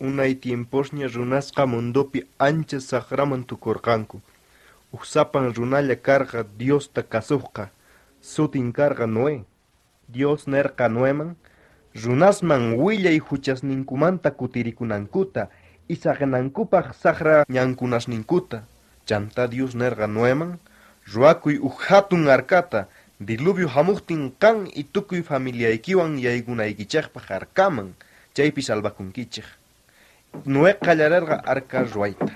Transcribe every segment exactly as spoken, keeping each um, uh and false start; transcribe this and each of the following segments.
Unay tiemposña runasqa mundupi ancha saqraman tukurqanku. Uqsapan runalla karqa Diosta kasuqqa, sutin karqa Noé. Dios nerqa Noéman, runasman willay huchasninkumanta kutirikunankutaq, isaqnankupaq saqra ñankunasninkuta. Chanta Dios nerqa Noéman, ruakuy uq hatun arkata, diluvio hamuqtin qan y tukuy familiaykiwan yaykunaykichaqpaq arkaman, chaypi salvakunkichaq. Noé qallararqa arka ruayta.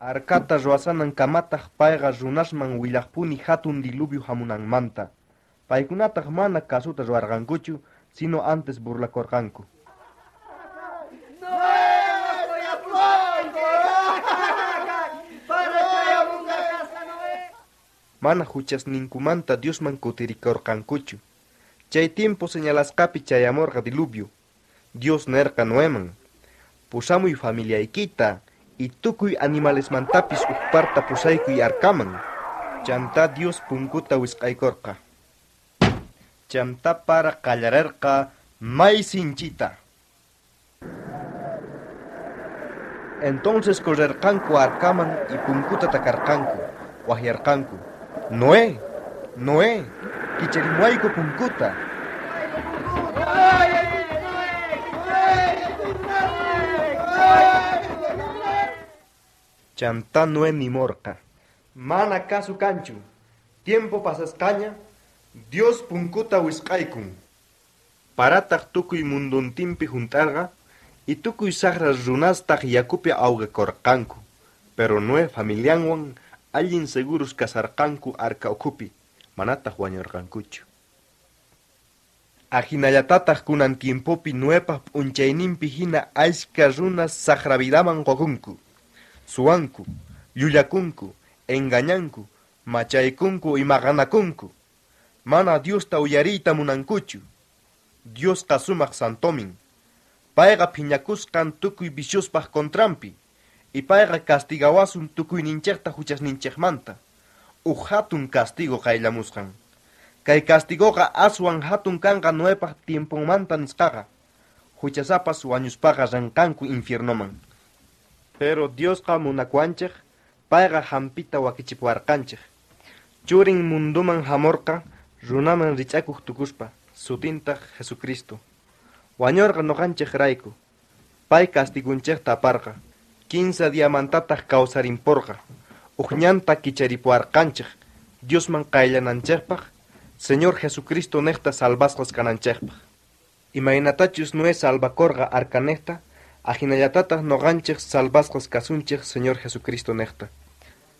Arkata ruasanan kamataq payqa runasman willaqpuni hatun diluvio hamunanmanta. Paykunataq mana kasuta ruarqankuchu, sino antes burlakorqanku. Mana huchasninkumanta Diosman kutirikorqankuchu. Chay tiempo señalasqapi chayamorqa diluvio. Dios nerqa Noéman, pusamuy familiaykita y tukuy animalesmantapis uqparta pusaykuy arkaman. Chanta Dios punkuta wisqaykorqa. Chanta para qallararqa may sinchita. Entonces correrqanku arkaman y punkuta takarqanku, wahyarqanku. Noé, Noé, kicharimuayku punkuta. Chanta Noé nimorqa. Mana kasu kanchu, tiempo pasasqaña, Dios punkuta wisqaykun. Parataq tukuy munduntinpi juntarqa, y tukuy saqra runastaq yakupi awqakorqanku, pero Noé familianwan allin seguros kasarqanku arka ukupi, manataq wañurqankuchu. Ajinallatataq kunan tiempopi Noépaq p'unchayninpi hina ashka runas saqravidaman qokunku. Suwanku, llullakunku, engañanku, machaykunku y maqanakunku. Mana Diosta uyariyta munankuchu. Diosqa sumaq santomin. Payqa phiñakusqan tukuy bishuspaq kontrampi. Y payqa castigawasun tukuy ninchaqta huchasninchaqmanta. Uq hatun castigo qayllamusqan. Kay castigoqa aswan hatun kanqa Noépaq tiemponmanta nisqaqa. Huchasapas wañuspaqa ranqanku infiernoman. Pero Diosqa munakuanchaq, payqa hampita wakichipuarqanchaq. Churin munduman hamorqa, runaman rich'akuq tukuspa, sutintaq Jesucristo. Wañorqa noqanchaq rayku, pay castigunchaqta aparqa, quince diamantataq kawsarinporqa, uqñanta kicharipuarqanchaq, Diosman qayllananchaqpaq, Señor Jesucristo nexta salvasqas kananchaqpaq. Imaynatachus Noé salvakorqa arka nexta, ajinallatataq noqanchaq salvasqas kasunchaq Señor Jesucristo nexta.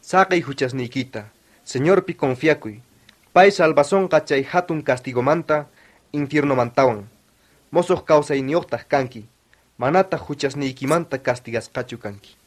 Saqay huchasniykita, Señorpi confiakuy, pay salvasonqa chay hatun castigomanta, infiernomantawan. Mosoq kawsayniyuqtaq kanki, manataq huchasniykimanta castigasqachu kanki.